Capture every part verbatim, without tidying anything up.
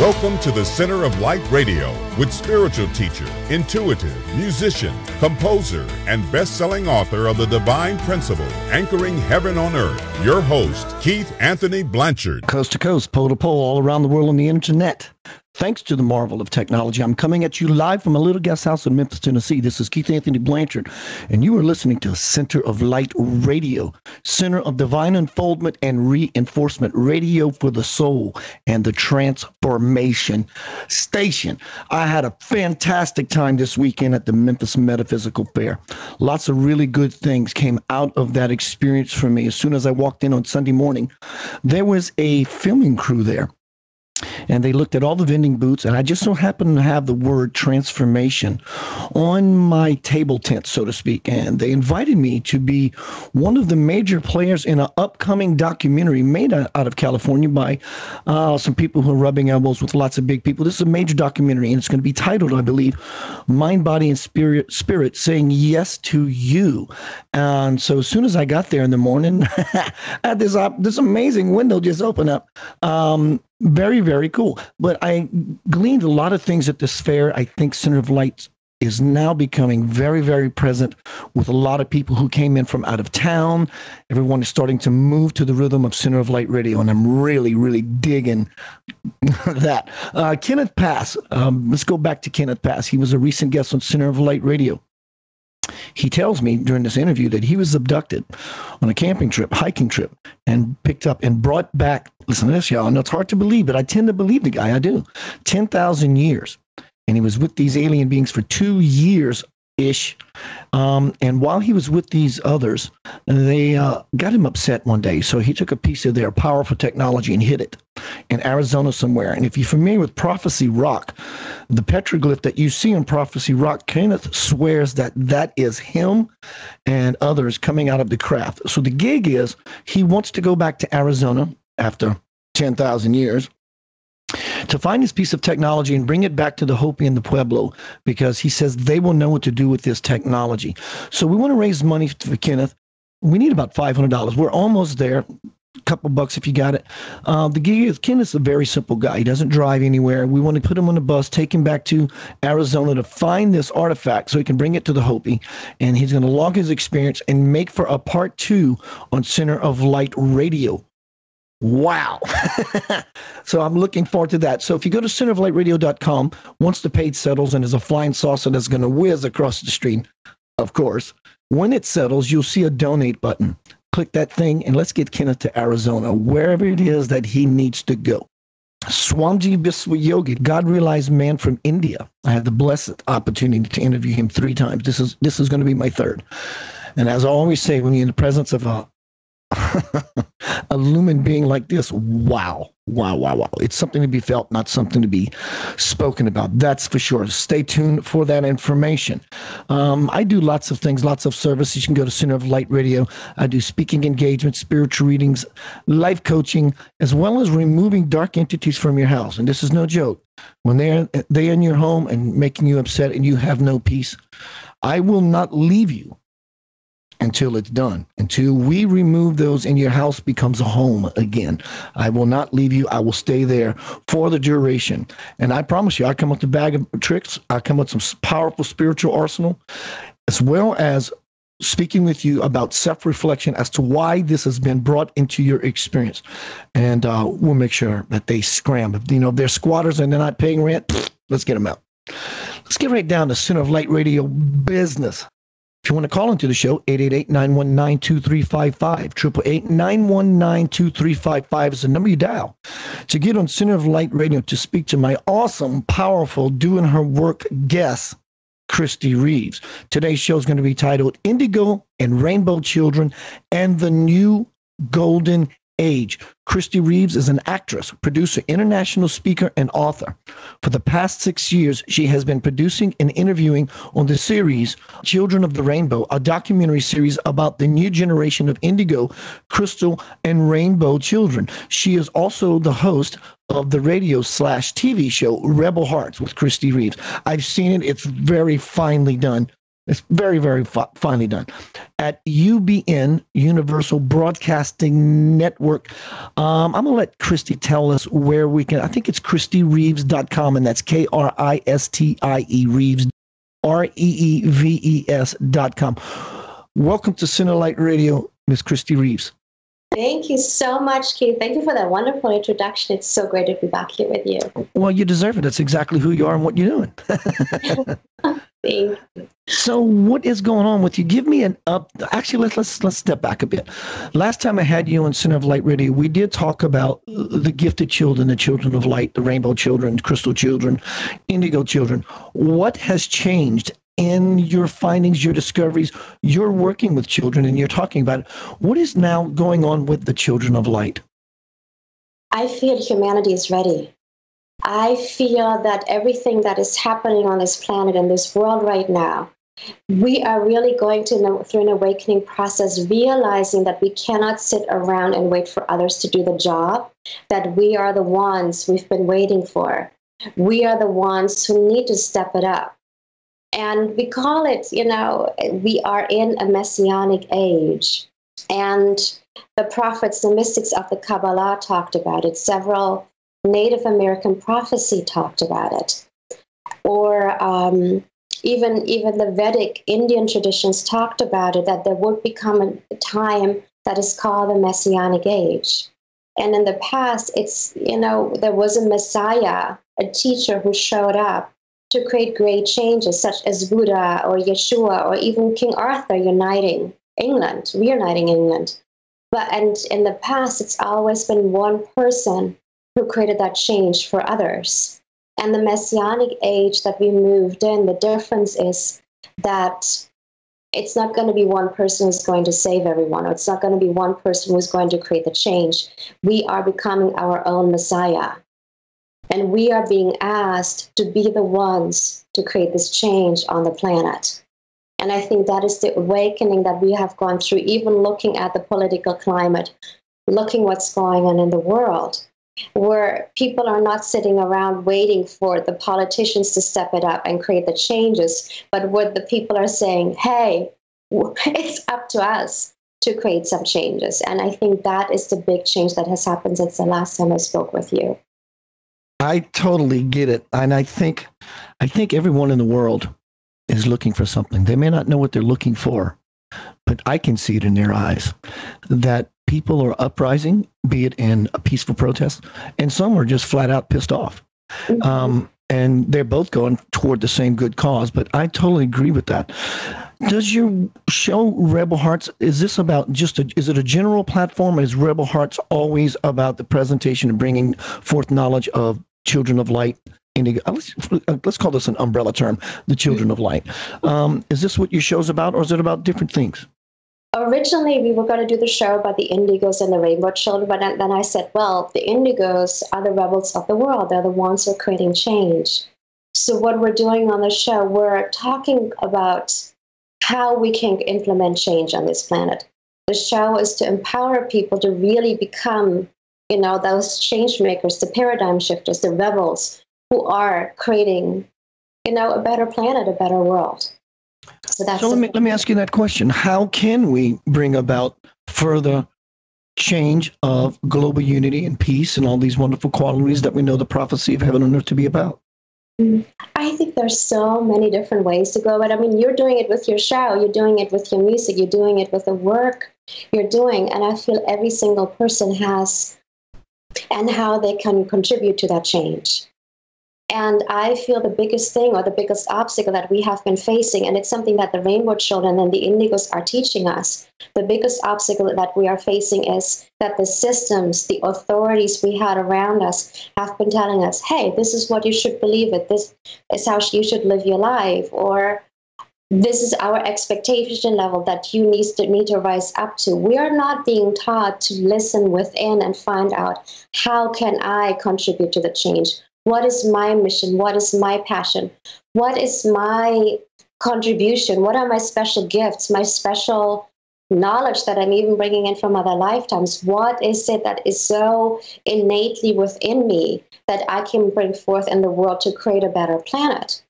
Welcome to the Center of Light Radio with spiritual teacher, intuitive, musician, composer, and best-selling author of The Divine Principle, Anchoring Heaven on Earth, your host, Keith Anthony Blanchard. Coast to coast, pole to pole, all around the world on the internet. Thanks to the marvel of technology, I'm coming at you live from a little guest house in Memphis, Tennessee. This is Keith Anthony Blanchard, and you are listening to Center of Light Radio, Center of Divine Unfoldment and Reinforcement, radio for the soul and the Transformation Station. I had a fantastic time this weekend at the Memphis Metaphysical Fair. Lots of really good things came out of that experience for me. As soon as I walked in on Sunday morning, there was a filming crew there. And they looked at all the vending booths, and I just so happened to have the word transformation on my table tent, so to speak. And they invited me to be one of the major players in an upcoming documentary made out of California by uh, some people who are rubbing elbows with lots of big people. This is a major documentary, and it's going to be titled, I believe, Mind, Body, and Spirit, Spirit Saying Yes to You. And so as soon as I got there in the morning, I had this, uh, this amazing window just open up. Um, Very, very cool. But I gleaned a lot of things at this fair. I think Center of Light is now becoming very, very present with a lot of people who came in from out of town. Everyone is starting to move to the rhythm of Center of Light Radio, and I'm really, really digging that. Uh, Kenneth Pass. Um, let's go back to Kenneth Pass. He was a recent guest on Center of Light Radio. He tells me during this interview that he was abducted on a camping trip, hiking trip, and picked up and brought back, listen to this, y'all, and it's hard to believe, but I tend to believe the guy, I do, ten thousand years. And he was with these alien beings for two years-ish. Um, and while he was with these others, they uh, got him upset one day. So he took a piece of their powerful technology and hid it in Arizona somewhere. And if you're familiar with Prophecy Rock, the petroglyph that you see in Prophecy Rock, Kenneth swears that that is him and others coming out of the craft. So the gig is he wants to go back to Arizona after ten thousand years to find his piece of technology and bring it back to the Hopi and the Pueblo, because he says they will know what to do with this technology. So we want to raise money for Kenneth. We need about five hundred dollars. We're almost there. Couple bucks if you got it. Uh, the gig is, Ken is a very simple guy. He doesn't drive anywhere. We want to put him on a bus, take him back to Arizona to find this artifact so he can bring it to the Hopi. And he's going to log his experience and make for a part two on Center of Light Radio. Wow. So I'm looking forward to that. So if you go to center of light radio dot com, once the page settles and there's a flying saucer that's going to whiz across the street, of course, when it settles, you'll see a donate button. Click that thing, and let's get Kenneth to Arizona, wherever it is that he needs to go. Swamji Biswayogi, God-realized man from India. I had the blessed opportunity to interview him three times. This is this is going to be my third. And as I always say, when you're in the presence of a, a lumined being like this, wow, wow, wow, wow. It's something to be felt, not something to be spoken about. That's for sure. Stay tuned for that information. Um, I do lots of things, lots of services. You can go to Center of Light Radio. I do speaking engagements, spiritual readings, life coaching, as well as removing dark entities from your house. And this is no joke. When they're, they're in your home and making you upset and you have no peace, I will not leave you until it's done, until we remove those and your house becomes a home again. I will not leave you. I will stay there for the duration. And I promise you, I come up with a bag of tricks. I come up with some powerful spiritual arsenal, as well as speaking with you about self-reflection as to why this has been brought into your experience. And uh, we'll make sure that they scram. You know, if they're squatters and they're not paying rent, pfft, let's get them out. Let's get right down to Center of Light Radio business. If you want to call into the show, eight eight eight, nine one nine, two three five five, eight eight eight, nine one nine, two three five five is the number you dial to get on Center of Light Radio to speak to my awesome, powerful, doing her work guest, Kristie Reeves. Today's show is going to be titled Indigo and Rainbow Children and the New Golden Age. Kristie Reeves is an actress, producer, international speaker, and author. For the past six years, she has been producing and interviewing on the series Children of the Rainbow, a documentary series about the new generation of Indigo, Crystal, and Rainbow children. She is also the host of the radio slash T V show Rebel Hearts with Kristie Reeves. I've seen it. It's very finely done. It's very, very fi- finely done. At U B N, Universal Broadcasting Network. Um, I'm going to let Kristie tell us where we can. I think it's Kristie Reeves dot com, and that's K R I S T I E Reeves, R E E V E S dot com. Welcome to Center Light Radio, Miz Kristie Reeves. Thank you so much, Keith. Thank you for that wonderful introduction. It's so great to be back here with you. Well, you deserve it. That's exactly who you are and what you're doing. Thank you. So what is going on with you? Give me an up. Actually, let's let's let's step back a bit. Last time I had you on Center of Light Radio, we did talk about the gifted children, the children of light, the rainbow children, crystal children, indigo children. What has changed in your findings, your discoveries? You're working with children and you're talking about it. What is now going on with the children of light? I feel humanity is ready. I feel that everything that is happening on this planet and this world right now, we are really going to, through an awakening process, realizing that we cannot sit around and wait for others to do the job, that we are the ones we've been waiting for. We are the ones who need to step it up. And we call it, you know, we are in a messianic age. And the prophets, the mystics of the Kabbalah talked about it. Several Native American prophecy talked about it. Or um, even, even the Vedic Indian traditions talked about it, that there would become a time that is called the messianic age. And in the past, it's, you know, there was a Messiah, a teacher who showed up to create great changes, such as Buddha or Yeshua or even King Arthur uniting England, reuniting England. But and in the past, it's always been one person who created that change for others. And the Messianic age that we moved in, the difference is that it's not going to be one person who's going to save everyone, or it's not going to be one person who's going to create the change. We are becoming our own Messiah. And we are being asked to be the ones to create this change on the planet. And I think that is the awakening that we have gone through, even looking at the political climate, looking what's going on in the world, where people are not sitting around waiting for the politicians to step it up and create the changes, but where the people are saying, hey, it's up to us to create some changes. And I think that is the big change that has happened since the last time I spoke with you. I totally get it. And I think I think everyone in the world is looking for something. They may not know what they're looking for, but I can see it in their eyes that people are uprising, be it in a peaceful protest, and some are just flat out pissed off. Mm-hmm. Um, and they're both going toward the same good cause, but I totally agree with that. Does your show, Rebel Hearts, is this about just a, is it a general platform? Is Rebel Hearts always about the presentation and bringing forth knowledge of children of light? Indigo, let's, let's call this an umbrella term, the children of light. Um, is this what your show's about, or is it about different things? Originally, we were going to do the show about the Indigos and the Rainbow Children, but then I said, well, the Indigos are the rebels of the world. They're the ones who are creating change. So what we're doing on the show, we're talking about how we can implement change on this planet. The show is to empower people to really become, you know, those change makers, the paradigm shifters, the rebels who are creating, you know, a better planet, a better world. So, that's so let me let me ask you that question. How can we bring about further change of global unity and peace and all these wonderful qualities that we know the prophecy of heaven and earth to be about? I think there's so many different ways to go. But I mean, you're doing it with your show. You're doing it with your music. You're doing it with the work you're doing. And I feel every single person has and how they can contribute to that change. And I feel the biggest thing or the biggest obstacle that we have been facing, and it's something that the Rainbow Children and the Indigos are teaching us, the biggest obstacle that we are facing is that the systems, the authorities we had around us have been telling us, hey, this is what you should believe it. This is how you should live your life. Or this is our expectation level that you need to, need to rise up to. We are not being taught to listen within and find out, how can I contribute to the change? What is my mission? What is my passion? What is my contribution? What are my special gifts, my special knowledge that I'm even bringing in from other lifetimes? What is it that is so innately within me that I can bring forth in the world to create a better planet?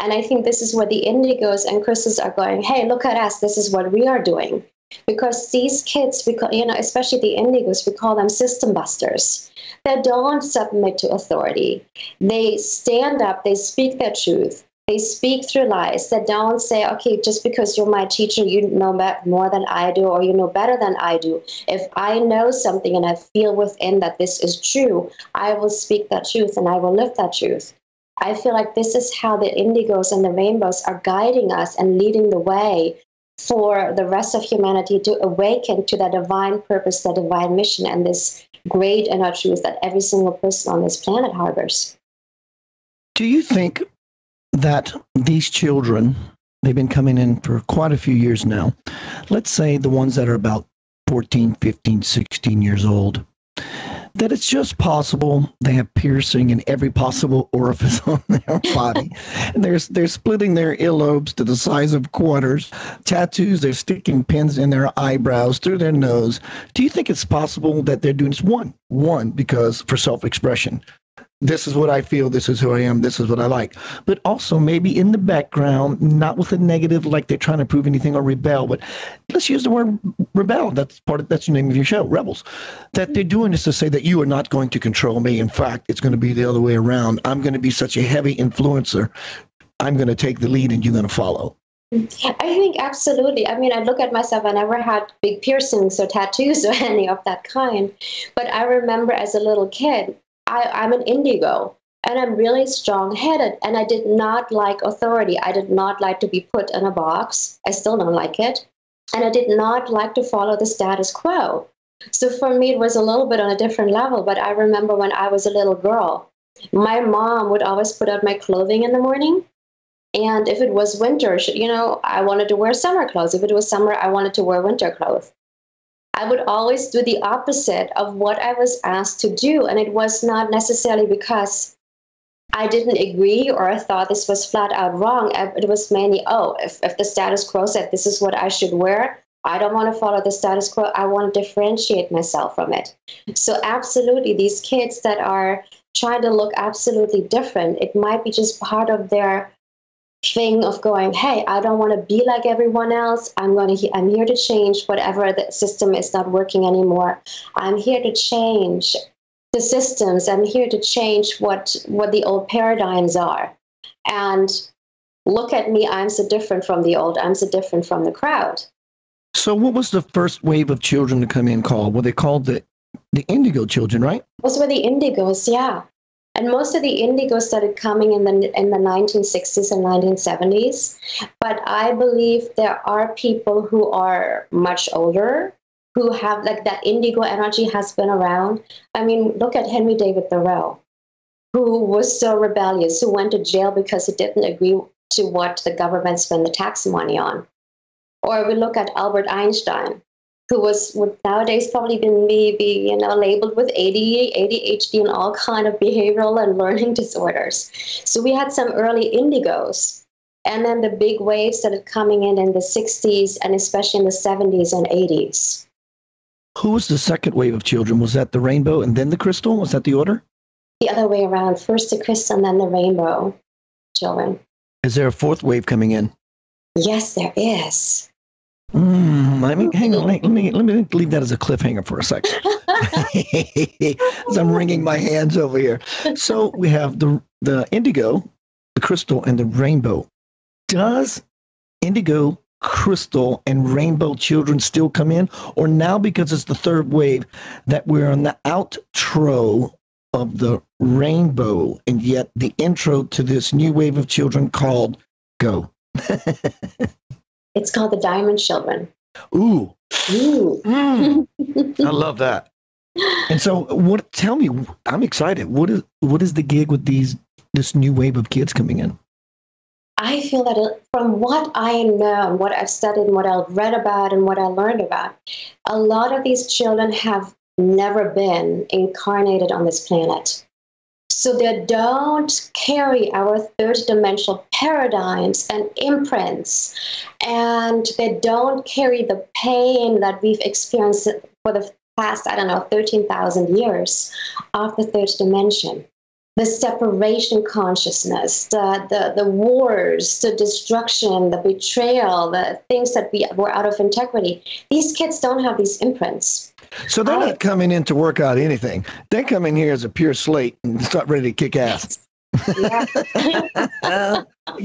And I think this is where the Indigos and Crystals are going, hey, look at us. This is what we are doing. Because these kids, we call, you know, especially the Indigos, we call them system busters. They don't submit to authority. They stand up. They speak their truth. They speak through lies. They don't say, okay, just because you're my teacher, you know more than I do, or you know better than I do. If I know something and I feel within that this is true, I will speak that truth and I will live that truth. I feel like this is how the Indigos and the Rainbows are guiding us and leading the way for the rest of humanity to awaken to their divine purpose, their divine mission, and this great inner truth that every single person on this planet harbors. Do you think that these children, they've been coming in for quite a few years now, let's say the ones that are about fourteen, fifteen, sixteen years old, that it's just possible they have piercing in every possible orifice on their body. And they're, they're splitting their earlobes to the size of quarters, tattoos, they're sticking pins in their eyebrows, through their nose. Do you think it's possible that they're doing this one, one, because for self-expression? This is what I feel, this is who I am, this is what I like. But also maybe in the background, not with a negative, like they're trying to prove anything or rebel, but let's use the word rebel. That's part of, that's the name of your show, Rebels. That they're doing this to say that you are not going to control me. In fact, it's going to be the other way around. I'm going to be such a heavy influencer. I'm going to take the lead and you're going to follow. I think absolutely. I mean, I look at myself, I never had big piercings or tattoos or any of that kind. But I remember as a little kid, I, I'm an indigo, and I'm really strong-headed, and I did not like authority. I did not like to be put in a box. I still don't like it. And I did not like to follow the status quo. So for me, it was a little bit on a different level, but I remember when I was a little girl, my mom would always put out my clothing in the morning. And if it was winter, you know, I wanted to wear summer clothes. If it was summer, I wanted to wear winter clothes. I would always do the opposite of what I was asked to do. And it was not necessarily because I didn't agree or I thought this was flat out wrong. It was mainly, oh, if, if the status quo said this is what I should wear, I don't want to follow the status quo. I want to differentiate myself from it. So absolutely, these kids that are trying to look absolutely different, it might be just part of their thing of going, hey, I don't want to be like everyone else. I'm going to, I'm here to change whatever the system is not working anymore. I'm here to change the systems. I'm here to change what, what the old paradigms are. And look at me, I'm so different from the old. I'm so different from the crowd. So what was the first wave of children to come in called? Well, they called the, the Indigo children, right? Those were the Indigos, yeah. And most of the Indigos started coming in the in the nineteen sixties and nineteen seventies. But I believe there are people who are much older, who have like that Indigo energy has been around. I mean, look at Henry David Thoreau, who was so rebellious, who went to jail because he didn't agree to what the government spent the tax money on. Or we look at Albert Einstein, who was would nowadays probably been be you know labeled with A D D, A D H D, and all kind of behavioral and learning disorders. So we had some early Indigos, and then the big waves started coming in in the sixties and especially in the seventies and eighties. Who was the second wave of children? Was that the Rainbow and then the Crystal? Was that the order? The other way around: first the Crystal and then the Rainbow children. Is there a fourth wave coming in? Yes, there is. Mm, let me hang on. Let me let me leave that as a cliffhanger for a second. As I'm wringing my hands over here. So we have the the Indigo, the Crystal, and the Rainbow. Does Indigo, Crystal, and Rainbow children still come in, or now because it's the third wave that we're on the outro of the Rainbow, and yet the intro to this new wave of children called Go? It's called the Diamond Children. Ooh. Ooh. Mm. I love that. And so what, tell me, I'm excited. What is, what is the gig with these, this new wave of kids coming in? I feel that from what I know, what I've studied and what I've read about and what I learned about, a lot of these children have never been incarnated on this planet. So they don't carry our third-dimensional paradigms and imprints, and they don't carry the pain that we've experienced for the past, I don't know, thirteen thousand years of the third dimension. the separation consciousness, the, the, the wars, the destruction, the betrayal, the things that we were out of integrity. These kids don't have these imprints. So they're I, not coming in to work out anything. They come in here as a pure slate and start ready to kick ass. Yeah.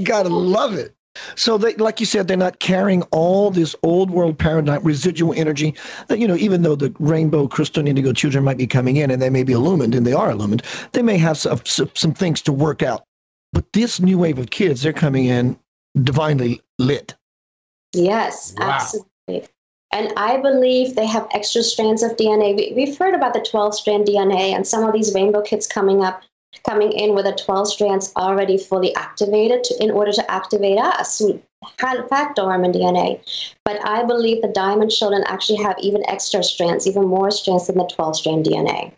Gotta love it. So they, like you said, they're not carrying all this old world paradigm, residual energy that, you know, even though the Rainbow, Crystal, and Indigo children might be coming in and they may be illumined, and they are illumined, they may have some, some things to work out. But this new wave of kids, they're coming in divinely lit. Yes, wow. Absolutely. And I believe they have extra strands of D N A. We, we've heard about the twelve strand D N A, and some of these Rainbow kids coming up, coming in with the twelve strands already fully activated to, in order to activate us. We had fact dormant D N A. But I believe the Diamond children actually have even extra strands, even more strands than the twelve strand D N A.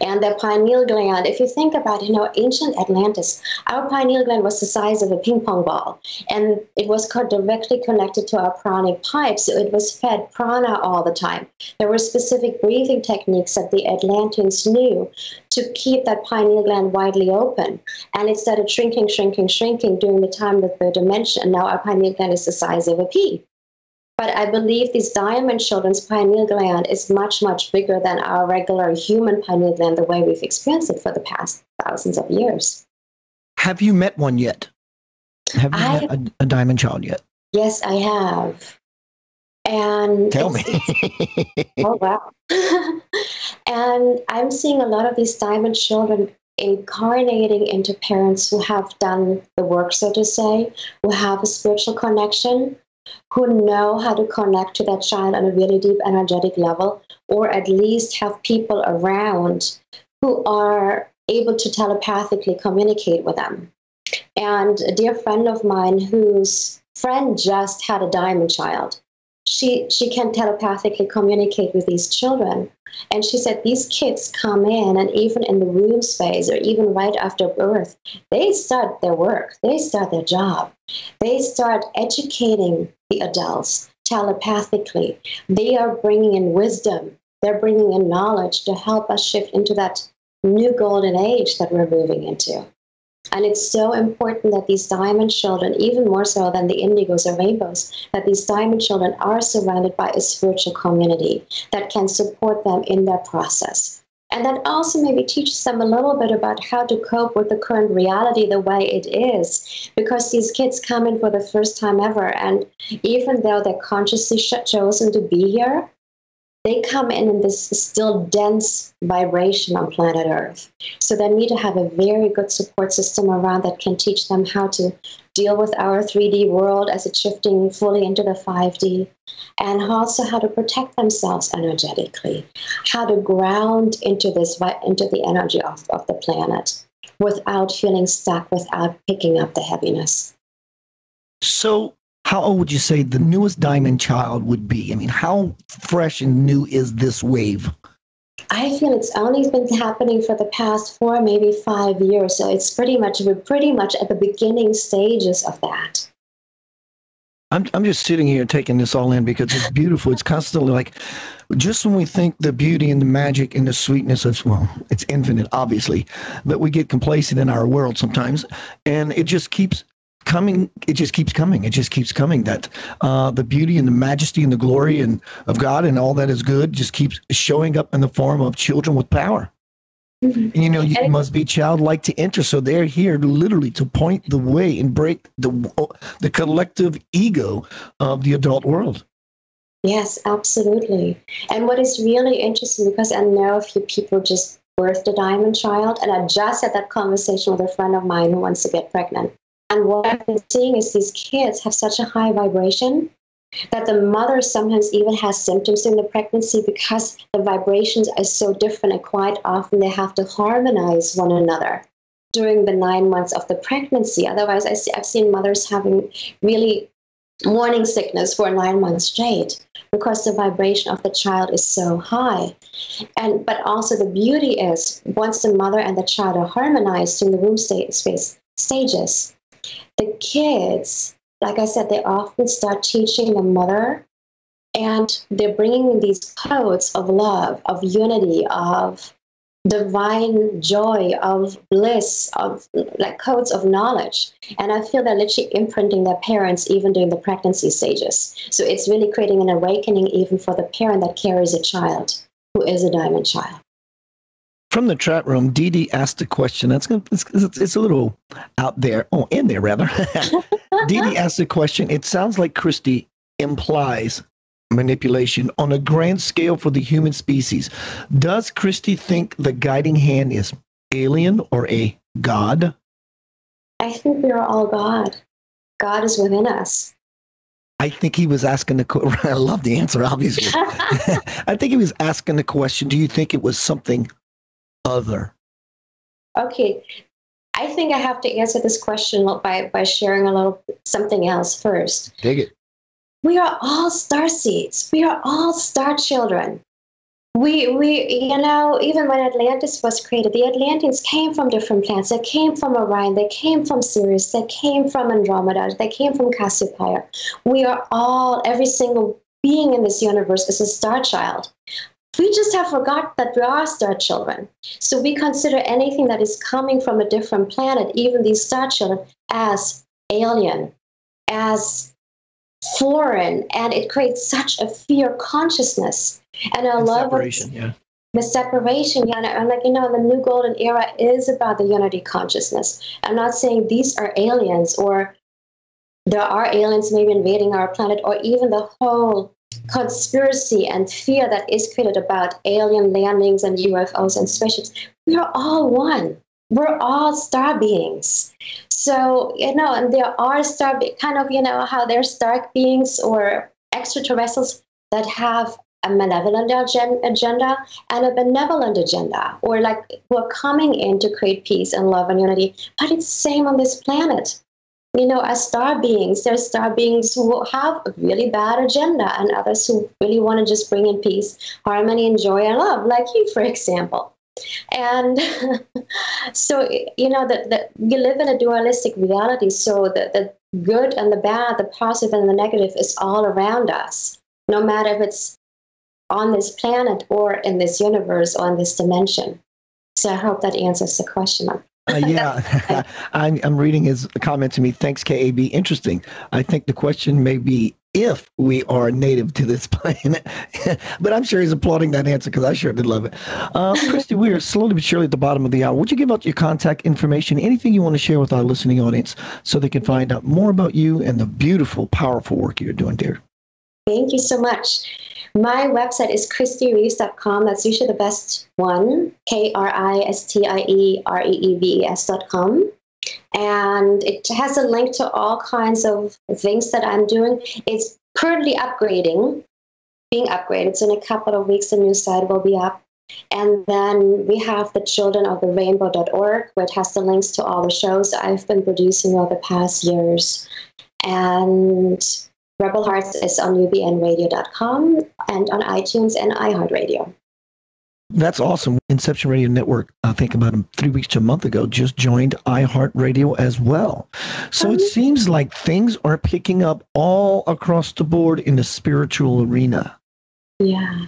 And their pineal gland, if you think about, you know, ancient Atlantis, our pineal gland was the size of a ping pong ball. And it was directly connected to our pranic pipes. So it was fed prana all the time. There were specific breathing techniques that the Atlanteans knew to keep that pineal gland widely open. And it started shrinking, shrinking, shrinking during the time of the dimension. Now our pineal gland is the size of a pea. But I believe these Diamond children's pineal gland is much, much bigger than our regular human pineal gland, the way we've experienced it for the past thousands of years. Have you met one yet? Have you I, met a, a Diamond child yet? Yes, I have. And tell me. Oh, wow. And I'm seeing a lot of these Diamond children incarnating into parents who have done the work, so to say, who have a spiritual connection, who know how to connect to that child on a really deep energetic level, or at least have people around who are able to telepathically communicate with them. And a dear friend of mine whose friend just had a Diamond child, she, she can telepathically communicate with these children. And she said these kids come in, and even in the womb space or even right after birth, they start their work. They start their job. They start educating the adults telepathically. They are bringing in wisdom. They're bringing in knowledge to help us shift into that new golden age that we're moving into. And it's so important that these Diamond children, even more so than the Indigos or Rainbows, that these Diamond children are surrounded by a spiritual community that can support them in their process. And that also maybe teaches them a little bit about how to cope with the current reality the way it is, because these kids come in for the first time ever. And even though they're consciously chosen to be here, they come in in this still dense vibration on planet Earth. So they need to have a very good support system around that can teach them how to deal with our three D world as it's shifting fully into the five D, and also how to protect themselves energetically, how to ground into this, into the energy of, of the planet without feeling stuck, without picking up the heaviness. So how old would you say the newest Diamond child would be? I mean, how fresh and new is this wave? I feel it's only been happening for the past four, maybe five years. So it's pretty much, we're pretty much at the beginning stages of that. I'm I'm just sitting here taking this all in because it's beautiful. It's constantly like, just when we think the beauty and the magic and the sweetness of, well, it's infinite, obviously, but we get complacent in our world sometimes, and it just keeps coming, it just keeps coming, it just keeps coming, that uh, the beauty and the majesty and the glory and of God and all that is good just keeps showing up in the form of children with power. Mm-hmm. And, you know, you and must be childlike to enter, so they're here literally to point the way and break the, the collective ego of the adult world. Yes, absolutely. And what is really interesting, because I know a few people just birthed a Diamond child, and I just had that conversation with a friend of mine who wants to get pregnant. And what I've been seeing is these kids have such a high vibration that the mother sometimes even has symptoms in the pregnancy because the vibrations are so different, and quite often they have to harmonize one another during the nine months of the pregnancy. Otherwise, I see, I've seen mothers having really morning sickness for nine months straight because the vibration of the child is so high. And but also the beauty is once the mother and the child are harmonized in the womb state, space stages, the kids, like I said, they often start teaching the mother, and they're bringing in these codes of love, of unity, of divine joy, of bliss, of like codes of knowledge. And I feel they're literally imprinting their parents even during the pregnancy stages. So it's really creating an awakening even for the parent that carries a child who is a diamond child. From the chat room, Dee Dee asked a question. That's gonna, it's, it's a little out there. Oh, in there, rather. Dee Dee asked a question. It sounds like Kristie implies manipulation on a grand scale for the human species. Does Kristie think the guiding hand is alien or a god? I think we are all God. God is within us. I think he was asking the, I love the answer, obviously. I think he was asking the question, do you think it was something other? Okay. I think I have to answer this question by, by sharing a little something else first. Dig it. We are all starseeds. We are all star children. We, we, you know, even when Atlantis was created, the Atlanteans came from different planets. They came from Orion. They came from Sirius. They came from Andromeda. They came from Cassiopeia. We are all, every single being in this universe is a star child. We just have forgot that we are star children. So we consider anything that is coming from a different planet, even these star children, as alien, as foreign, and it creates such a fear consciousness and a and love separation, of yeah. the separation. Yeah, and like you know, the New Golden Era is about the unity consciousness. I'm not saying these are aliens or there are aliens maybe invading our planet, or even the whole conspiracy and fear that is created about alien landings and U F Os and spaceships. We are all one. We're all star beings. So, you know, and there are star, kind of, you know, how there's star beings or extraterrestrials that have a malevolent agenda and a benevolent agenda, or like who are coming in to create peace and love and unity. But it's the same on this planet. You know, as star beings, there's star beings who have a really bad agenda and others who really want to just bring in peace, harmony, and joy and love, like you, for example. And so, you know, that the, you live in a dualistic reality. So the, the good and the bad, the positive and the negative is all around us, no matter if it's on this planet or in this universe or in this dimension. So I hope that answers the question. Uh, yeah, I'm, I'm reading his comment to me. Thanks, K A B. Interesting. I think the question may be if we are native to this planet. But I'm sure he's applauding that answer because I sure did love it. Uh, Kristie, we are slowly but surely at the bottom of the hour. Would you give out your contact information, anything you want to share with our listening audience so they can find out more about you and the beautiful, powerful work you're doing, dear? Thank you so much. My website is Kristie Reeves dot com. That's usually the best one, K R I S T I E R E E V E S dot com. And it has a link to all kinds of things that I'm doing. It's currently upgrading, being upgraded. So in a couple of weeks, the new site will be up. And then we have the children of the rainbow dot org, where it has the links to all the shows I've been producing over the past years. And Rebel Hearts is on U B N radio dot com and on iTunes and iHeartRadio. That's awesome. Inception Radio Network, I think about three weeks to a month ago, just joined iHeartRadio as well. So um, it seems like things are picking up all across the board in the spiritual arena. Yeah.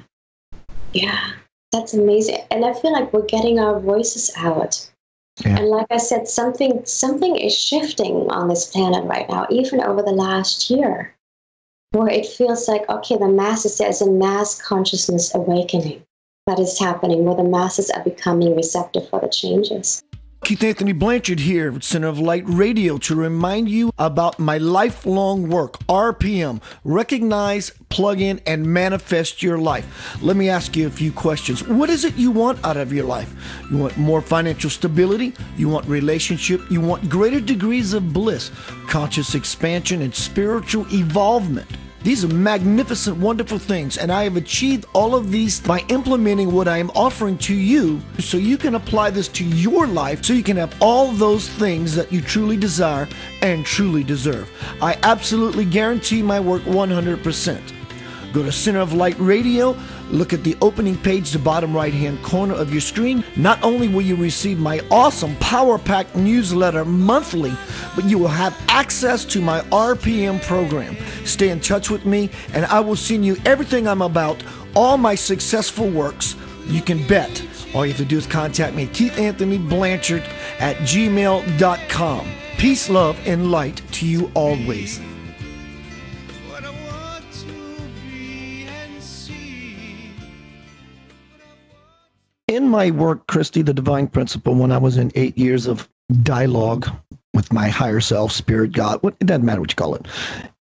Yeah. That's amazing. And I feel like we're getting our voices out. Yeah. And like I said, something something is shifting on this planet right now, even over the last year, where it feels like, okay, the masses, there's a mass consciousness awakening that is happening, where the masses are becoming receptive for the changes. Keith Anthony Blanchard here at Center of Light Radio to remind you about my lifelong work, R P M, Recognize, Plug In, and Manifest Your Life. Let me ask you a few questions. What is it you want out of your life? You want more financial stability? You want relationship? You want greater degrees of bliss, conscious expansion, and spiritual evolvement? These are magnificent, wonderful things, and I have achieved all of these by implementing what I am offering to you so you can apply this to your life so you can have all those things that you truly desire and truly deserve. I absolutely guarantee my work one hundred percent. Go to Center of Light Radio, look at the opening page, the bottom right-hand corner of your screen. Not only will you receive my awesome power-packed newsletter monthly, but you will have access to my R P M program. Stay in touch with me, and I will send you everything I'm about, all my successful works, you can bet. All you have to do is contact me, Keith Anthony Blanchard at gmail dot com. Peace, love, and light to you always. In my work, Kristie, The Divine Principle, when I was in eight years of dialogue with my higher self, spirit, God, what, it doesn't matter what you call it.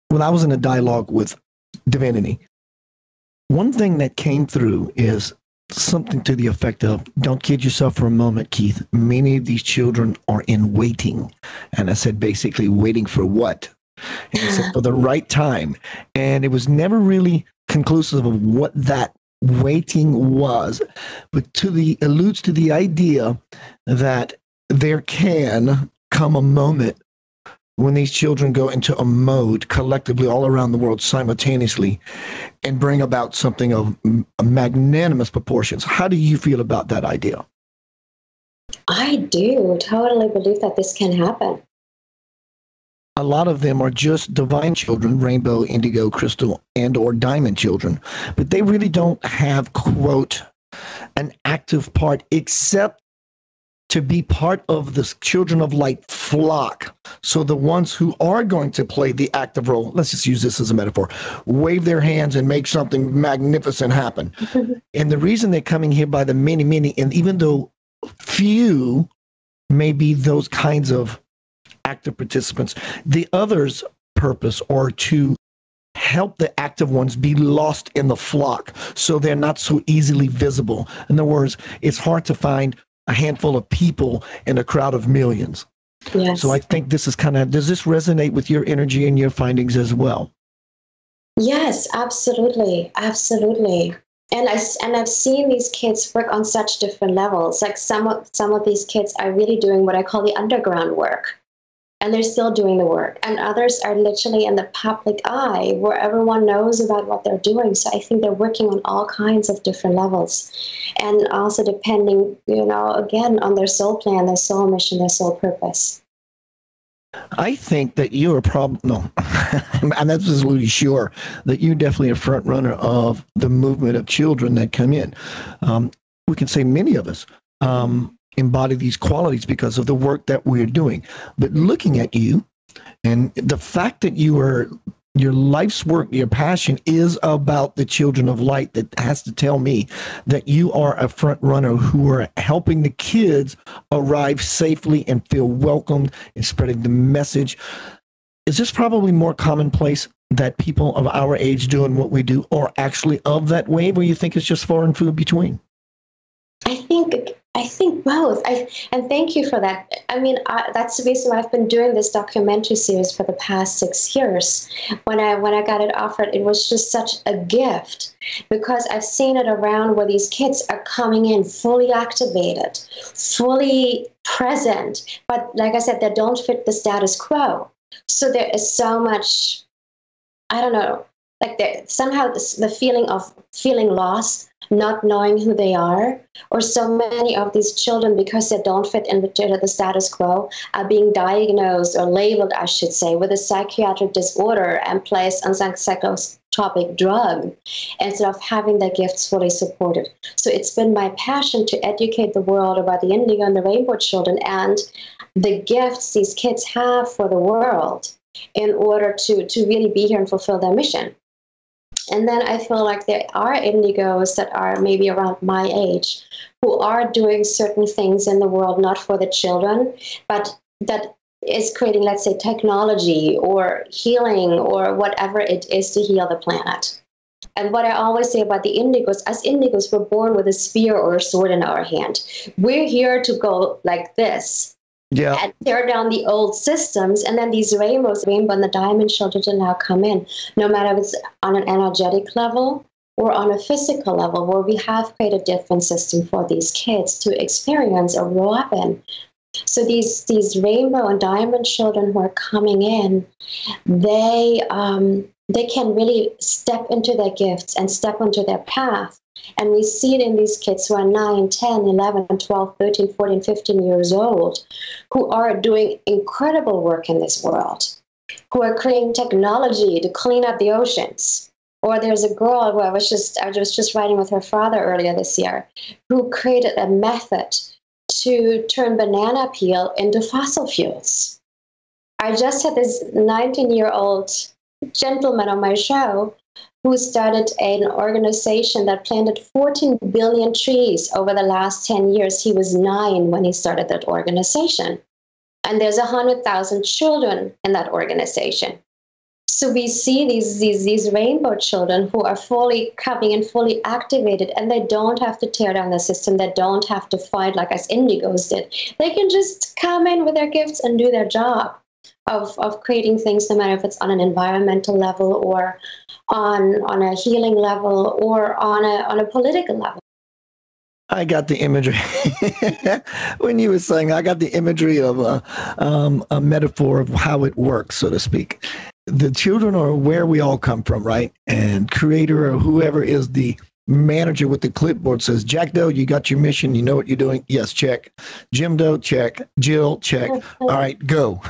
When I was in a dialogue with divinity, one thing that came through is something to the effect of, don't kid yourself for a moment, Keith. Many of these children are in waiting. And I said, basically, waiting for what? And he said, for the right time. And it was never really conclusive of what that waiting was, but to the alludes to the idea that there can come a moment when these children go into a mode collectively all around the world simultaneously and bring about something of magnanimous proportions. How do you feel about that idea? I do totally believe that this can happen. A lot of them are just divine children, rainbow, indigo, crystal, and or diamond children, but they really don't have, quote, an active part except to be part of this children of light flock. So the ones who are going to play the active role, let's just use this as a metaphor, wave their hands and make something magnificent happen. And the reason they're coming here by the many, many, and even though few may be those kinds of active participants, the others' purpose are to help the active ones be lost in the flock so they're not so easily visible. In other words, it's hard to find a handful of people in a crowd of millions. Yes. So I think this is kind of, does this resonate with your energy and your findings as well? Yes, absolutely. Absolutely. And, I, and I've seen these kids work on such different levels. Like some of, some of these kids are really doing what I call the underground work. And they're still doing the work. And others are literally in the public eye where everyone knows about what they're doing. So I think they're working on all kinds of different levels. And also depending, you know, again, on their soul plan, their soul mission, their soul purpose. I think that you're a problem. No, I'm absolutely sure that you're definitely a front runner of the movement of children that come in. Um, we can say many of us. Um, embody these qualities because of the work that we're doing. But looking at you and the fact that you are, your life's work, your passion is about the children of light, that has to tell me that you are a front runner who are helping the kids arrive safely and feel welcomed and spreading the message. Is this probably more commonplace that people of our age doing what we do are actually of that wave, or you think it's just far and few between? I think I think both. I, and thank you for that. I mean, I, that's the reason why I've been doing this documentary series for the past six years. When I when I got it offered, it was just such a gift because I've seen it around where these kids are coming in fully activated, fully present. But like I said, they don't fit the status quo. So there is so much, I don't know, like the, somehow the feeling of feeling lost, not knowing who they are, or so many of these children, because they don't fit into the status quo, are being diagnosed or labeled, I should say, with a psychiatric disorder and placed on some psychotropic drug instead of having their gifts fully supported. So it's been my passion to educate the world about the Indigo and the Rainbow children and the gifts these kids have for the world in order to, to really be here and fulfill their mission. And then I feel like there are indigos that are maybe around my age who are doing certain things in the world, not for the children, but that is creating, let's say, technology or healing or whatever it is to heal the planet. And what I always say about the indigos, as indigos, we're born with a spear or a sword in our hand. We're here to go like this. Yeah. And tear down the old systems, and then these rainbows, rainbow and the diamond children now come in, no matter if it's on an energetic level or on a physical level, where we have created a different system for these kids to experience or grow up in. So these, these rainbow and diamond children who are coming in, they, um, they can really step into their gifts and step onto their path. And we see it in these kids who are nine, ten, eleven, twelve, thirteen, fourteen, fifteen years old, who are doing incredible work in this world, who are creating technology to clean up the oceans, Or there's a girl who I was just, I was just riding with her father earlier this year, who created a method to turn banana peel into fossil fuels. I just had this nineteen-year-old gentleman on my show who started an organization that planted fourteen billion trees over the last ten years. He was nine when he started that organization. And there's one hundred thousand children in that organization. So we see these, these, these rainbow children who are fully coming and fully activated, and they don't have to tear down the system. They don't have to fight like us indigos did. They can just come in with their gifts and do their job of, of creating things, no matter if it's on an environmental level or on, on a healing level or on a, on a political level. I got the imagery when you were saying, I got the imagery of a, um, a metaphor of how it works, so to speak. The children are where we all come from, right? And creator or whoever is the manager with the clipboard says, Jack Doe, you got your mission. You know what you're doing. Yes, check. Jim Doe, check. Jill, check. All right, go.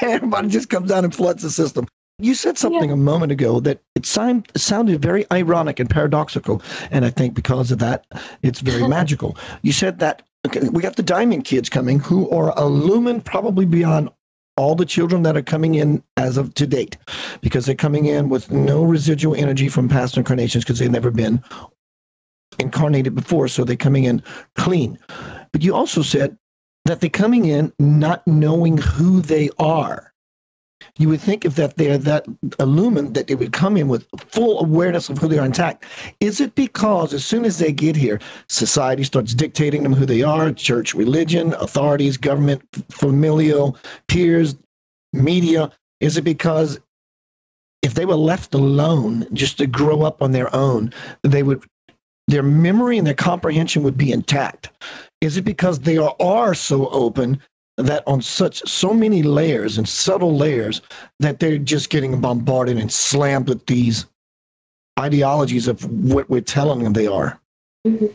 Everybody just comes down and floods the system. You said something yeah. a moment ago that it sound, sounded very ironic and paradoxical. And I think because of that, it's very magical. You said that, okay, we got the Diamond kids coming who are illumined probably beyond all the children that are coming in as of to date, because they're coming in with no residual energy from past incarnations because they've never been incarnated before. So they're coming in clean. But you also said that they're coming in not knowing who they are. You would think if that they're that illumined that they would come in with full awareness of who they are intact. Is it because as soon as they get here, society starts dictating them who they are, church, religion, authorities, government, familial, peers, media? Is it because if they were left alone just to grow up on their own, they would, their memory and their comprehension would be intact? Is it because they are, are so open that on such so many layers and subtle layers that they're just getting bombarded and slammed with these ideologies of what we're telling them they are? Mm-hmm.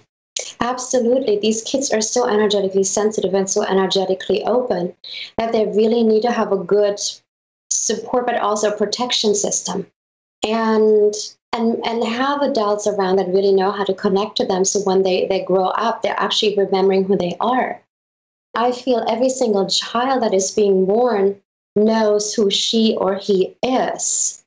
Absolutely. These kids are so energetically sensitive and so energetically open that they really need to have a good support, but also protection system, and and and have adults around that really know how to connect to them. So when they, they grow up, they're actually remembering who they are. I feel every single child that is being born knows who she or he is.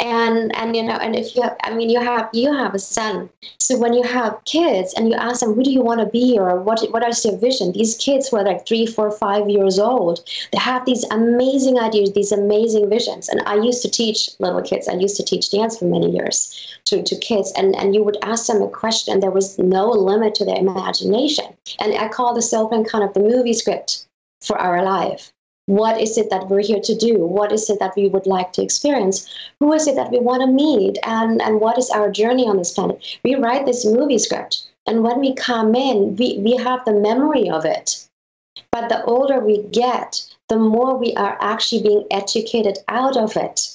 And, and you know, and if you have, I mean, you have, you have a son. So when you have kids and you ask them, who do you want to be? Or what, what is your vision? These kids who are like three, four, five years old, they have these amazing ideas, these amazing visions. And I used to teach little kids. I used to teach dance for many years to, to kids. And, and you would ask them a question and there was no limit to their imagination. And I call this open kind of the movie script for our life. What is it that we're here to do? What is it that we would like to experience? Who is it that we want to meet? And, and what is our journey on this planet? We write this movie script. And when we come in, we, we have the memory of it. But the older we get, the more we are actually being educated out of it.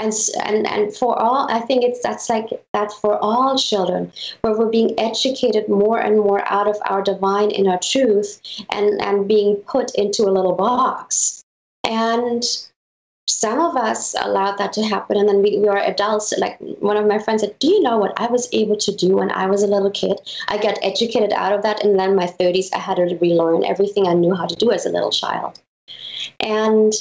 And, and, and for all, I think it's, that's like that for all children, where we're being educated more and more out of our divine inner truth and, and being put into a little box. And some of us allowed that to happen. And then we, we are adults. Like one of my friends said, do you know what I was able to do when I was a little kid? I got educated out of that. And then in my thirties, I had to relearn everything I knew how to do as a little child. And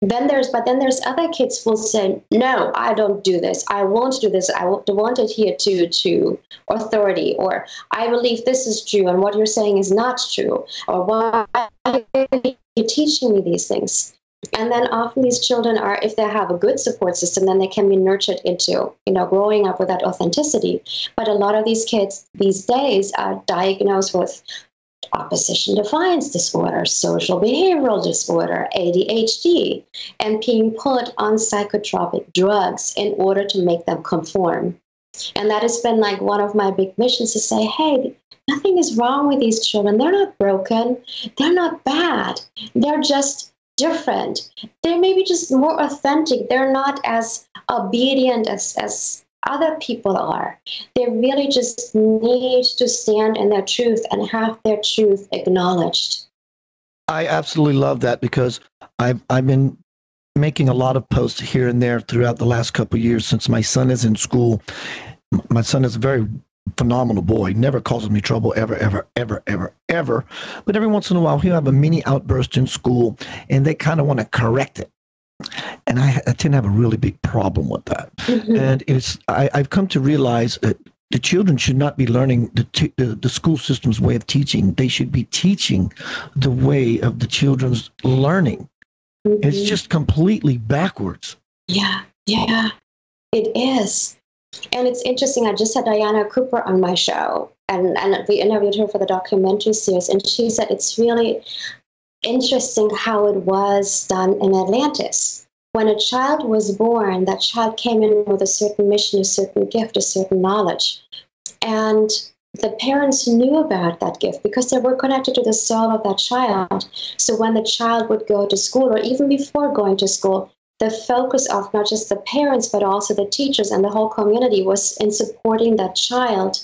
Then there's, but then there's other kids who will say, no, I don't do this. I won't do this. I won't adhere to, to authority, or I believe this is true and what you're saying is not true, or why are you teaching me these things? And then often these children are, if they have a good support system, then they can be nurtured into, you know, growing up with that authenticity. But a lot of these kids these days are diagnosed with opposition defiance disorder, social behavioral disorder, A D H D, and being put on psychotropic drugs in order to make them conform. And that has been like one of my big missions, to say, hey, nothing is wrong with these children. They're not broken. They're not bad. They're just different. They're maybe just more authentic. They're not as obedient as, as other people are. They really just need to stand in their truth and have their truth acknowledged. I absolutely love that, because I've, I've been making a lot of posts here and there throughout the last couple of years since my son is in school. My son is a very phenomenal boy, never causes me trouble ever, ever, ever, ever, ever. But every once in a while, he'll have a mini outburst in school, and they kind of want to correct it. And I, I tend to have a really big problem with that. Mm-hmm. And it's I, I've come to realize that the children should not be learning the, t- the the school system's way of teaching. They should be teaching the way of the children's learning. Mm-hmm. It's just completely backwards. Yeah, yeah, it is. And it's interesting. I just had Diana Cooper on my show, and, and we interviewed her for the documentary series. And she said it's really interesting how it was done in Atlantis. When a child was born, that child came in with a certain mission, a certain gift, a certain knowledge. And the parents knew about that gift because they were connected to the soul of that child. So when the child would go to school, or even before going to school, the focus of not just the parents, but also the teachers and the whole community was in supporting that child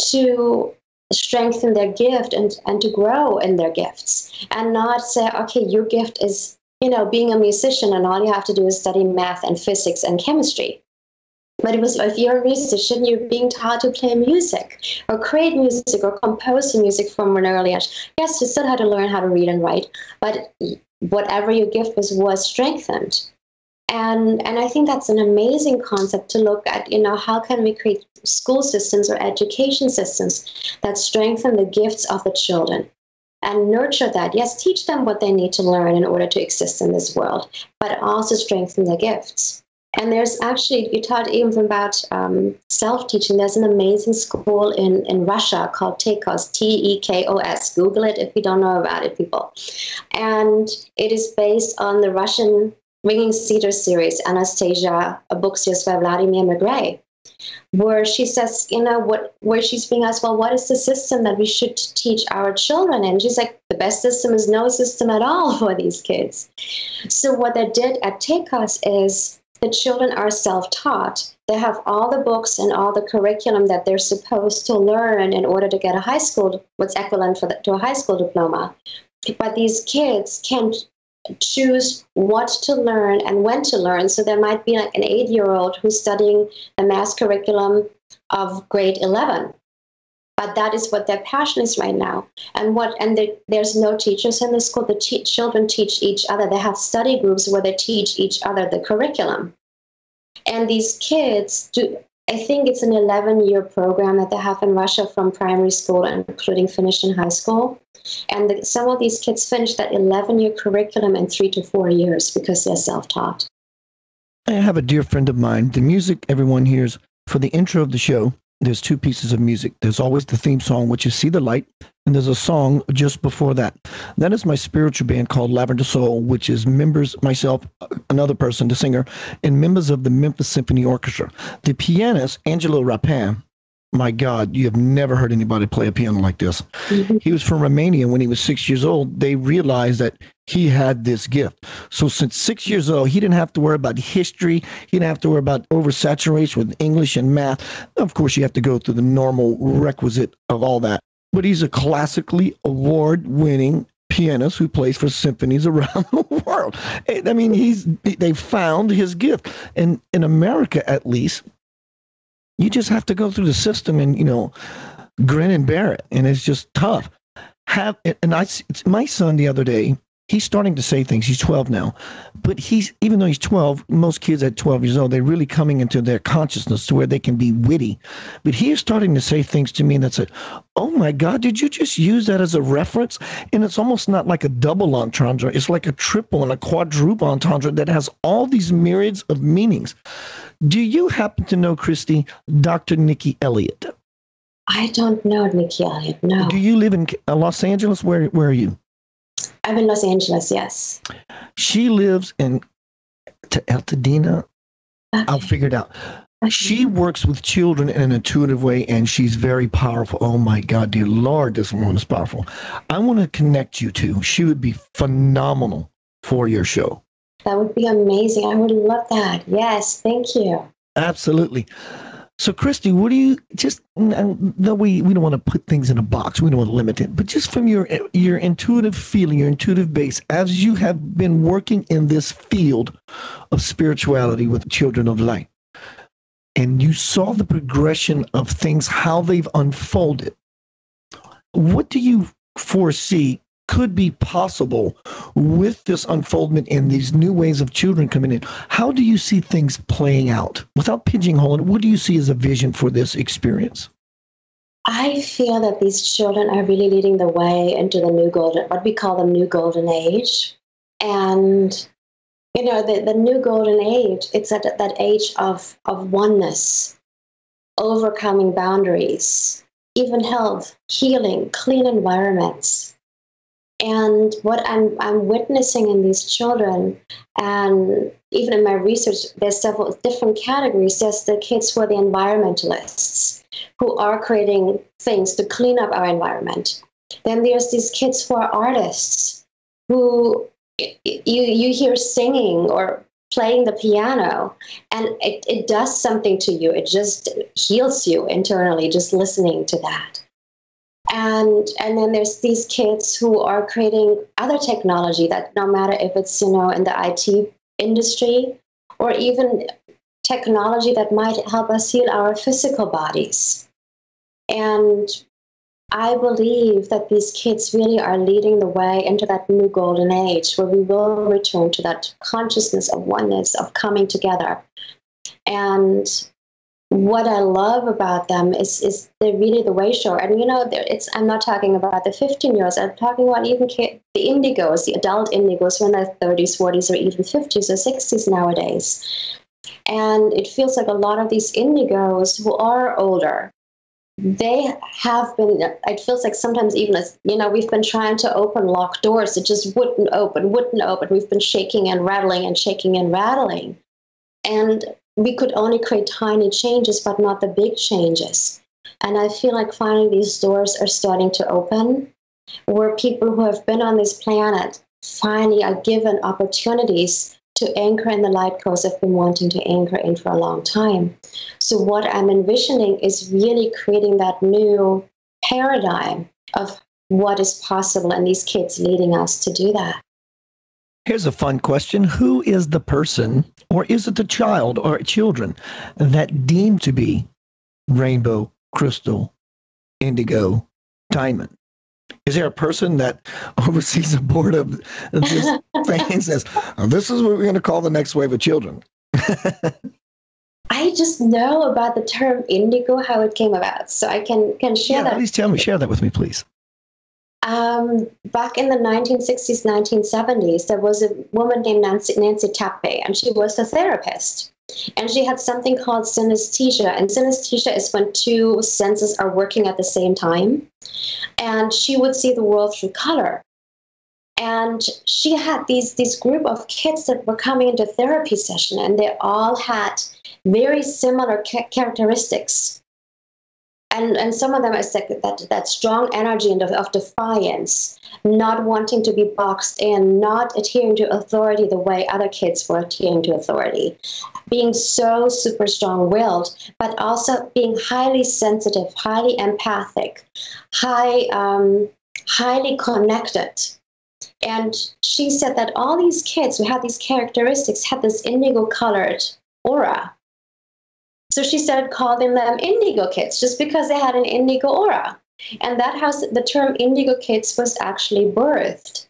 to strengthen their gift and, and to grow in their gifts, and not say, okay, your gift is, you know, being a musician and all you have to do is study math and physics and chemistry. But it was, if you're a musician, you're being taught to play music or create music or compose music from an early age. Yes, you still had to learn how to read and write, but whatever your gift was, was strengthened. And and I think that's an amazing concept to look at, you know, how can we create school systems or education systems that strengthen the gifts of the children and nurture that. Yes, teach them what they need to learn in order to exist in this world, but also strengthen their gifts. And there's actually, you taught even about um, self-teaching. There's an amazing school in, in Russia called Tekos, T E K O S. Google it if you don't know about it, people. And it is based on the Russian Ringing Cedar series, Anastasia, a book series by Vladimir McRae, where she says, you know, what, where she's being asked, well, what is the system that we should teach our children? And she's like, the best system is no system at all for these kids. So what they did at Tekos is the children are self-taught. They have all the books and all the curriculum that they're supposed to learn in order to get a high school, what's equivalent for the, to a high school diploma. But these kids can't choose what to learn and when to learn. So there might be like an eight-year-old who's studying the math curriculum of grade eleven, but that is what their passion is right now. And what and the, there's no teachers in the school. The te- children teach each other. They have study groups where they teach each other the curriculum. And these kids do. I think it's an eleven-year program that they have in Russia from primary school, including finishing high school. And the, some of these kids finish that eleven-year curriculum in three to four years because they're self-taught. I have a dear friend of mine. The music everyone hears for the intro of the show, there's two pieces of music. There's always the theme song, which is See the Light, and there's a song just before that. That is my spiritual band called Lavender Soul, which is members, myself, another person, the singer, and members of the Memphis Symphony Orchestra. The pianist, Angelo Rapin, my God, you have never heard anybody play a piano like this. Mm-hmm. He was from Romania. When he was six years old, they realized that he had this gift. So since six years old, he didn't have to worry about history. He didn't have to worry about oversaturation with English and math. Of course, you have to go through the normal requisite of all that. But he's a classically award-winning pianist who plays for symphonies around the world. I mean, he's they found his gift. And in America, at least, you just have to go through the system and, you know, grin and bear it. And it's just tough. Have And I, it's my son the other day, he's starting to say things. He's twelve now, but he's, even though he's twelve, most kids at twelve years old, they're really coming into their consciousness to where they can be witty. But he is starting to say things to me that said, oh my God, did you just use that as a reference? And it's almost not like a double entendre. It's like a triple and a quadruple entendre that has all these myriads of meanings. Do you happen to know, Kristie, Doctor Nicki Elliott? I don't know Nicki Elliott, no. Do you live in Los Angeles? Where, where are you? I'm in Los Angeles, yes. She lives in T- Altadena. Okay. I'll figure it out. Okay. She works with children in an intuitive way, and she's very powerful. Oh, my God, dear Lord, this woman is powerful. I want to connect you two. She would be phenomenal for your show. That would be amazing. I would love that. Yes, thank you. Absolutely. So, Kristie, what do you just? No, we we don't want to put things in a box. We don't want to limit it. But just from your your intuitive feeling, your intuitive base, as you have been working in this field of spirituality with Children of Light, and you saw the progression of things, how they've unfolded. What do you foresee could be possible with this unfoldment and these new ways of children coming in? How do you see things playing out? Without pigeonholing, what do you see as a vision for this experience? I feel that these children are really leading the way into the new golden, what we call the new golden age. And, you know, the, the new golden age, it's at that age of, of oneness, overcoming boundaries, even health, healing, clean environments. And what I'm, I'm witnessing in these children, and even in my research, there's several different categories. There's the kids who are the environmentalists, who are creating things to clean up our environment. Then there's these kids who are artists, who you, you hear singing or playing the piano, and it, it does something to you. It just heals you internally, just listening to that. And and then there's these kids who are creating other technology that no matter if it's, you know, in the I T industry or even technology that might help us heal our physical bodies. And I believe that these kids really are leading the way into that new golden age where we will return to that consciousness of oneness, of coming together. And what I love about them is, is they're really the way shower. And, you know, it's, I'm not talking about the fifteen-year-olds. I'm talking about even kid, the indigos, the adult indigos who are in their thirties, forties, or even fifties or sixties nowadays. And it feels like a lot of these indigos who are older, they have been, it feels like sometimes even, as, you know, we've been trying to open locked doors. It just wouldn't open, wouldn't open. We've been shaking and rattling and shaking and rattling. And we could only create tiny changes, but not the big changes. And I feel like finally these doors are starting to open, where people who have been on this planet finally are given opportunities to anchor in the light course I've been wanting to anchor in for a long time. So what I'm envisioning is really creating that new paradigm of what is possible, and these kids leading us to do that. Here's a fun question. Who is the person, or is it the child or children, that deemed to be Rainbow, Crystal, Indigo, Diamond? Is there a person that oversees a board of this thing and says, oh, this is what we're going to call the next wave of children? I just know about the term indigo, how it came about. So I can, can share yeah, that. Please tell me, share that with me, please. Um, back in the nineteen sixties, nineteen seventies, there was a woman named Nancy, Nancy Tappe, and she was a therapist. And she had something called synesthesia. And synesthesia is when two senses are working at the same time. And she would see the world through color. And she had these, these group of kids that were coming into therapy session, and they all had very similar ca- characteristics. And, and some of them are like that, that strong energy of defiance, not wanting to be boxed in, not adhering to authority the way other kids were adhering to authority, being so super strong-willed, but also being highly sensitive, highly empathic, high, um, highly connected. And she said that all these kids who had these characteristics had this indigo-colored aura. So she started calling them indigo kids just because they had an indigo aura. And that house, the term indigo kids was actually birthed.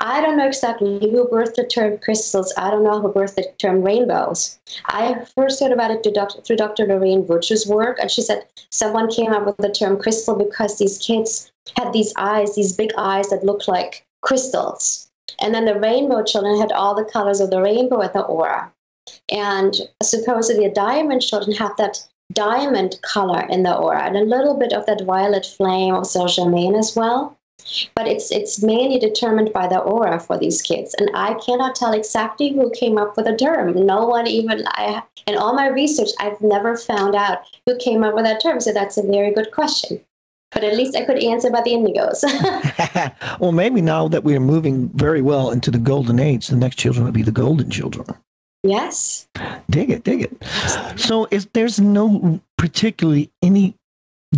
I don't know exactly who birthed the term crystals. I don't know who birthed the term rainbows. I first heard about it through Doctor through Doctor Lorraine Virtue's work. And she said someone came up with the term crystal because these kids had these eyes, these big eyes that looked like crystals. And then the rainbow children had all the colors of the rainbow at the aura. And supposedly the diamond children have that diamond color in the aura and a little bit of that violet flame of Saint Germain as well. But it's it's mainly determined by the aura for these kids. And I cannot tell exactly who came up with the term. No one even, I, in all my research, I've never found out who came up with that term. So that's a very good question. But at least I could answer about the indigos. Well, maybe now that we are moving very well into the golden age, the next children will be the golden children. Yes. Dig it, dig it. So if there's no particularly any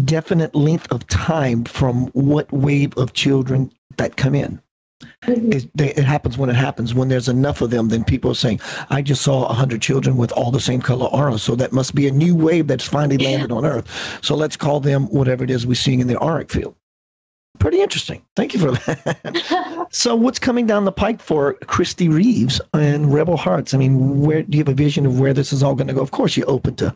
definite length of time from what wave of children that come in. Mm-hmm. It, they, it happens when it happens. When there's enough of them, then people are saying, I just saw one hundred children with all the same color aura, so that must be a new wave that's finally landed yeah. on Earth. So let's call them whatever it is we're seeing in the auric field. Pretty interesting. Thank you for that. So what's coming down the pike for Kristie Reeves and Rebel Hearts? I mean, where do you have a vision of where this is all going to go? Of course, you're open to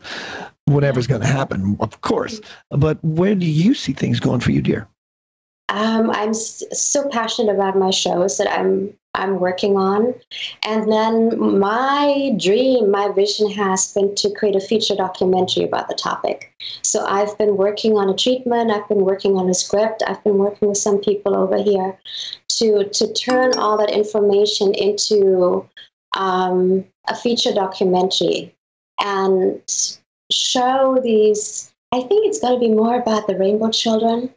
whatever's going to happen, of course. But where do you see things going for you, dear? Um, I'm s- so passionate about my shows that I'm I'm working on. And then my dream, my vision has been to create a feature documentary about the topic. So I've been working on a treatment. I've been working on a script. I've been working with some people over here to, to turn all that information into um, a feature documentary and show these. I think it's going to be more about the rainbow children,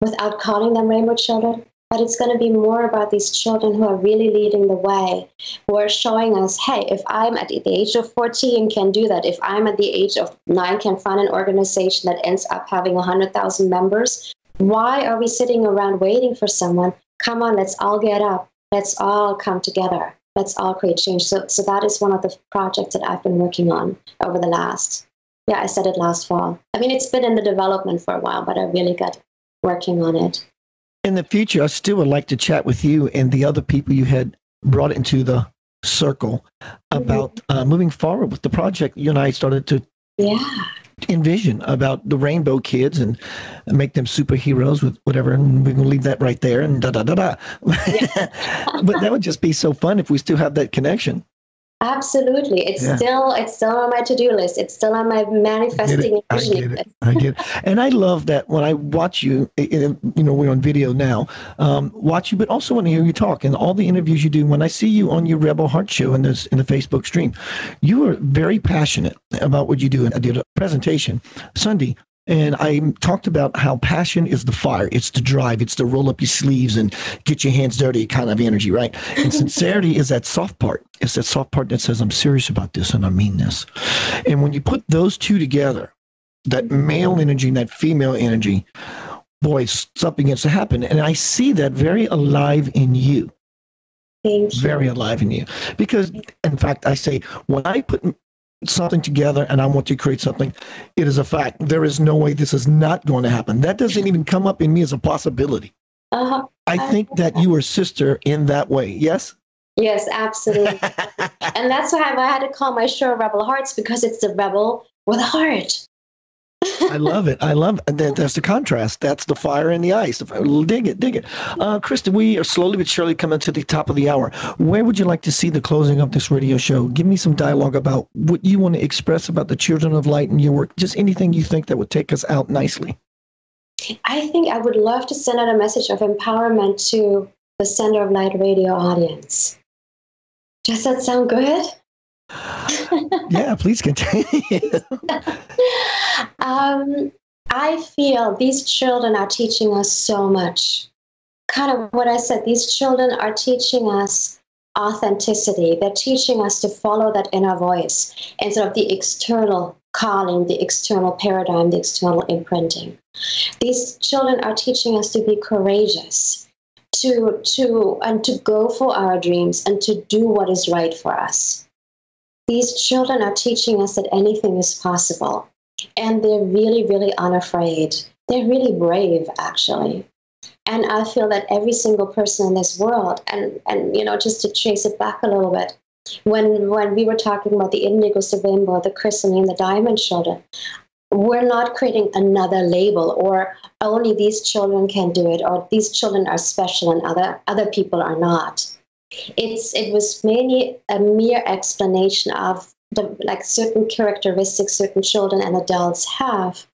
without calling them rainbow children, but it's going to be more about these children who are really leading the way, who are showing us, hey, if I'm at the age of fourteen can do that, if I'm at the age of nine can find an organization that ends up having one hundred thousand members, why are we sitting around waiting for someone? Come on, let's all get up. Let's all come together. Let's all create change. So, so that is one of the projects that I've been working on over the last, yeah, I said it last fall. I mean, it's been in the development for a while, but I really got working on it. In the future, I still would like to chat with you and the other people you had brought into the circle about mm-hmm. uh, moving forward with the project you and I started to yeah. envision about the rainbow kids and make them superheroes with whatever, and we're going to leave that right there and da-da-da-da. Yeah. But that would just be so fun if we still have that connection. Absolutely. It's yeah. still it's still on my to-do list. It's still on my manifesting and visioning list. I get it. And I love that when I watch you, you know, we're on video now, um, watch you, but also when I hear you talk and all the interviews you do, when I see you on your Rebel Heart show and this in the Facebook stream, you are very passionate about what you do. And I did a presentation Sunday, and I talked about how passion is the fire. It's the drive. It's the roll up your sleeves and get your hands dirty kind of energy, right? And sincerity is that soft part. It's that soft part that says, I'm serious about this and I mean this. And when you put those two together, that male energy and that female energy, boy, something gets to happen. And I see that very alive in you. Thank you. Very alive in you. Because, in fact, I say, when I put something together and I want to create something, it is a fact. There is no way this is not going to happen. That doesn't even come up in me as a possibility. Uh-huh. I think that you are sister in that way. Yes? Yes, absolutely. And that's why I had to call my show Rebel Hearts, because it's the rebel with a heart. I love it. I love it. That, that's the contrast. That's the fire and the ice. Dig it, dig it. Uh, Kristie, we are slowly but surely coming to the top of the hour. Where would you like to see the closing of this radio show? Give me some dialogue about what you want to express about the Children of Light and your work. Just anything you think that would take us out nicely. I think I would love to send out a message of empowerment to the Center of Light radio audience. Does that sound good? Yeah, please continue. um, I feel these children are teaching us so much. Kind of what I said, these children are teaching us authenticity. They're teaching us to follow that inner voice instead of the external calling, the external paradigm, the external imprinting. These children are teaching us to be courageous, to to and to go for our dreams and to do what is right for us. These children are teaching us that anything is possible, and they're really, really unafraid. They're really brave, actually. And I feel that every single person in this world, and, and you know, just to trace it back a little bit, when when we were talking about the Indigo, the Rainbow, the Crystal, and the Diamond children, we're not creating another label or only these children can do it or these children are special and other other people are not. It's, it was mainly a mere explanation of the like certain characteristics certain children and adults have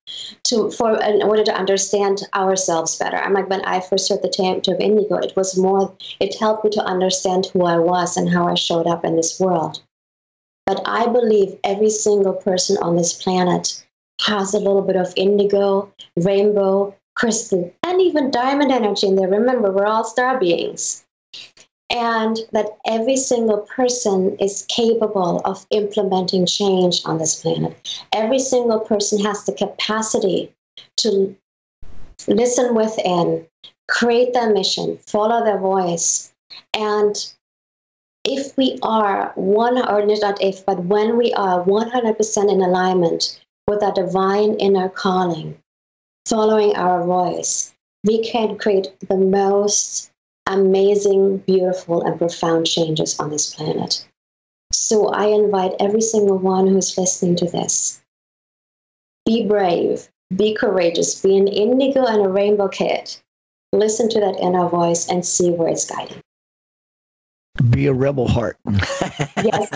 to for in order to understand ourselves better. I'm like, when I first heard the term of Indigo, it was more, it helped me to understand who I was and how I showed up in this world. But I believe every single person on this planet has a little bit of indigo, rainbow, crystal, and even diamond energy in there. Remember, we're all star beings. and that every single person is capable of implementing change on this planet. Every single person has the capacity to listen within, create their mission, follow their voice. And if we are one, or not if, but when we are one hundred percent in alignment with our divine inner calling, following our voice, we can create the most amazing, beautiful, and profound changes on this planet. So I invite every single one who's listening to this, be brave, be courageous, be an indigo and a rainbow kid. Listen to that inner voice and see where it's guiding. Be a rebel heart. Yes.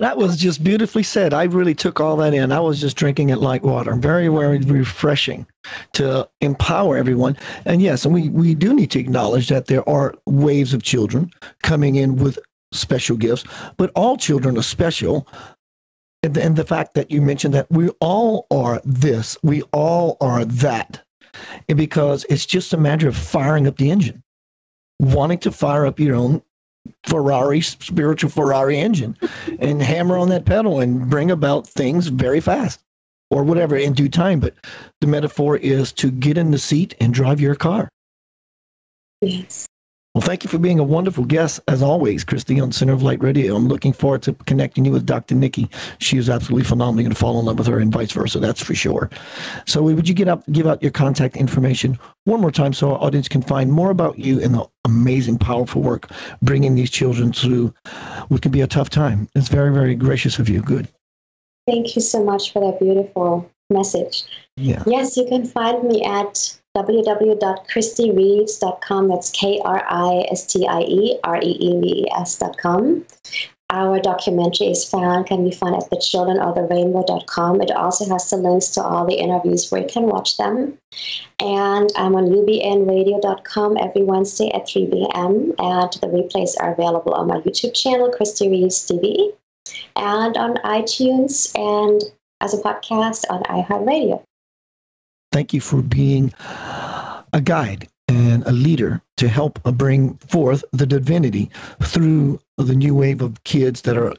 That was just beautifully said. I really took all that in. I was just drinking it like water. Very, very refreshing to empower everyone. And yes, and we, we do need to acknowledge that there are waves of children coming in with special gifts, but all children are special. And, and the fact that you mentioned that we all are this, we all are that, and because it's just a matter of firing up the engine, wanting to fire up your own Ferrari, spiritual Ferrari engine, and hammer on that pedal and bring about things very fast or whatever in due time. But the metaphor is to get in the seat and drive your car. Yes. Well, thank you for being a wonderful guest, as always, Kristie, on Center of Light Radio. I'm looking forward to connecting you with Doctor Nicki. She is absolutely phenomenal. You're going to fall in love with her and vice versa, that's for sure. So would you get up, give out your contact information one more time so our audience can find more about you and the amazing, powerful work bringing these children through what can be a tough time. It's very, very gracious of you. Good. Thank you so much for that beautiful message. Yeah. Yes, you can find me at w w w dot kristie reeves dot com. That's K R I S T I E R E E V E S dot com. Our documentary is found, can be found at the children of the rainbow dot com. It also has the links to all the interviews where you can watch them. And I'm on U B N radio dot com every Wednesday at three p m And the replays are available on my YouTube channel, Kristie Reeves T V, and on iTunes and as a podcast on iHeartRadio. Thank you for being a guide and a leader to help bring forth the divinity through the new wave of kids that are,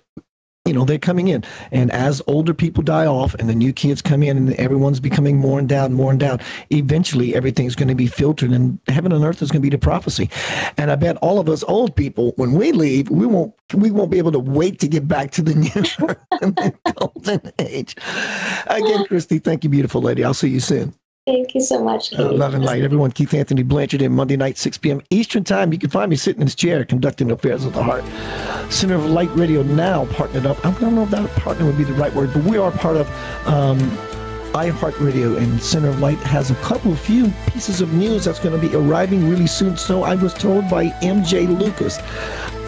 you know, they're coming in. And as older people die off and the new kids come in and everyone's becoming more endowed, more endowed, eventually everything's going to be filtered and heaven and earth is going to be the prophecy. And I bet all of us old people, when we leave, we won't we won't be able to wait to get back to the new golden age. Again, Kristie, thank you, beautiful lady. I'll see you soon. Thank you so much. Uh, love and light, everyone. Keith Anthony Blanchard in Monday night, six p m Eastern time. You can find me sitting in this chair conducting Affairs of the Heart. Center of Light Radio now partnered up. I don't know if that partner would be the right word, but we are part of um, iHeartRadio, and Center of Light has a couple of few pieces of news that's going to be arriving really soon. So I was told by M J Lucas.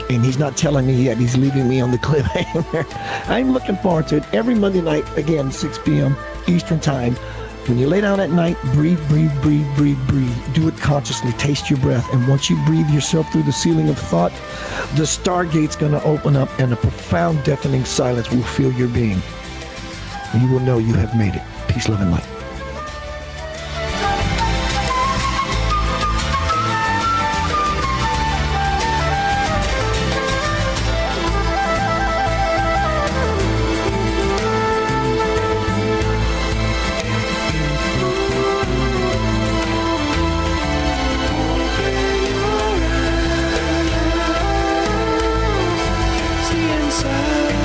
And he's not telling me yet. He's leaving me on the cliffhanger. I'm looking forward to it every Monday night, again, six p m Eastern time. When you lay down at night, breathe, breathe, breathe, breathe, breathe. Do it consciously. Taste your breath. And once you breathe yourself through the ceiling of thought, the stargate's going to open up and a profound, deafening silence will fill your being. And you will know you have made it. Peace, love, and light. Inside